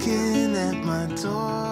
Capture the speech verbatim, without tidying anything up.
Knocking at my door.